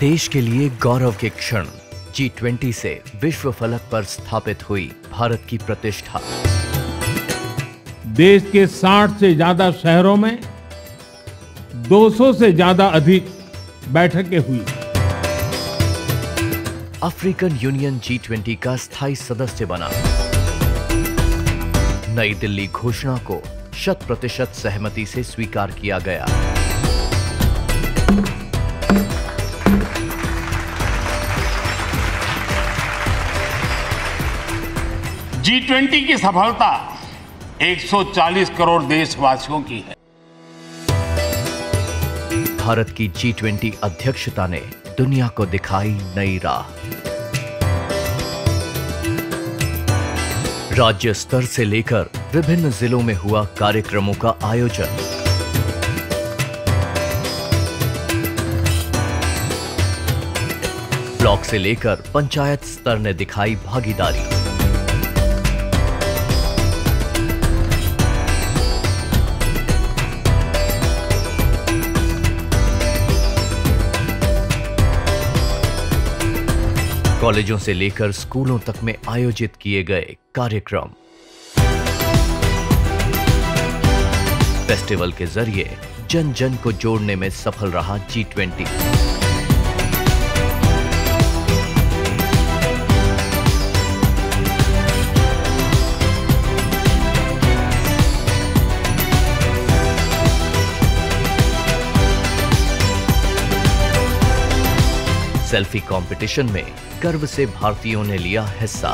देश के लिए गौरव के क्षण। G20 से विश्व फलक पर स्थापित हुई भारत की प्रतिष्ठा। देश के 60 से ज्यादा शहरों में 200 से ज्यादा अधिक बैठकें हुई। अफ्रीकन यूनियन G20 का स्थायी सदस्य बना। नई दिल्ली घोषणा को 100% सहमति से स्वीकार किया गया। G20 की सफलता 140 करोड़ देशवासियों की है। भारत की G20 अध्यक्षता ने दुनिया को दिखाई नई राह। राज्य स्तर से लेकर विभिन्न जिलों में हुआ कार्यक्रमों का आयोजन। ब्लॉक से लेकर पंचायत स्तर ने दिखाई भागीदारी। कॉलेजों से लेकर स्कूलों तक में आयोजित किए गए कार्यक्रम। फेस्टिवल के जरिए जन जन को जोड़ने में सफल रहा G20। सेल्फी कॉम्पिटिशन में गर्व से भारतीयों ने लिया हिस्सा।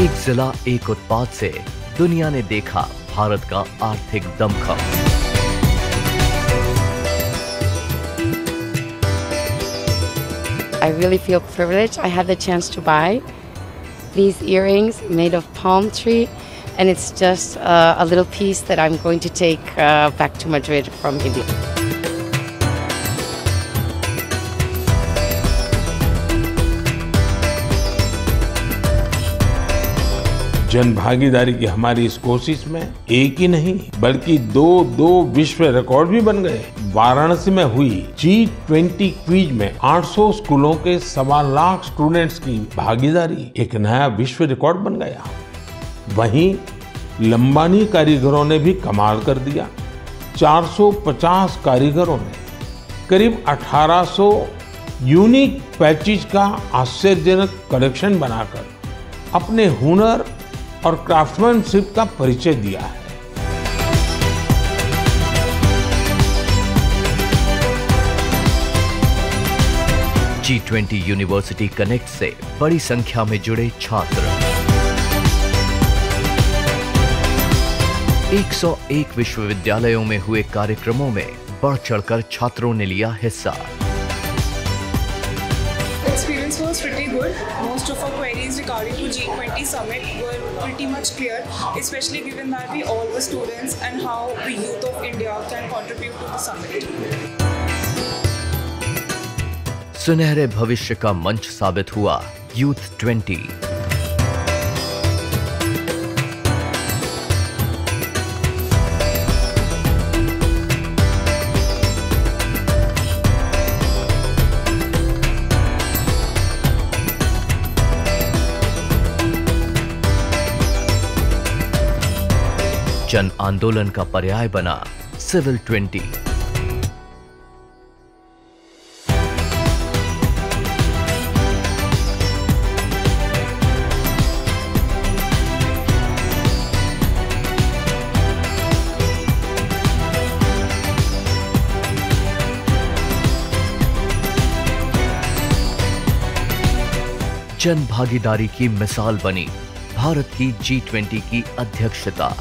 एक जिला एक उत्पाद से दुनिया ने देखा भारत का आर्थिक दमखम। I really feel privileged. I had the chance to buy these earrings made of palm tree, and it's just a little piece that I'm going to take back to Madrid from India. जन भागीदारी की हमारी इस कोशिश में एक ही नहीं बल्कि दो विश्व रिकॉर्ड भी बन गए। वाराणसी में हुई G20 क्विज में 800 स्कूलों के 1.25 लाख स्टूडेंट्स की भागीदारी एक नया विश्व रिकॉर्ड बन गया। वहीं लंबानी कारीगरों ने भी कमाल कर दिया। 450 कारीगरों ने करीब 1800 यूनिक पैचेज का आश्चर्यजनक कलेक्शन बनाकर अपने हुनर और क्राफ्ट्समैनशिप का परिचय दिया है। G20 यूनिवर्सिटी कनेक्ट से बड़ी संख्या में जुड़े छात्र। 101 विश्वविद्यालयों में हुए कार्यक्रमों में बढ़ चढ़कर छात्रों ने लिया हिस्सा। Experience was pretty good. Most of our queries regarding to G20 summit were pretty much clear, especially given that we all were students and how the youth of India can contribute to the summit. सुनहरे भविष्य का मंच साबित हुआ Youth 20। जन आंदोलन का पर्याय बना सिविल 20। जन भागीदारी की मिसाल बनी भारत की G20 की अध्यक्षता।